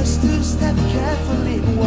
just to step carefully.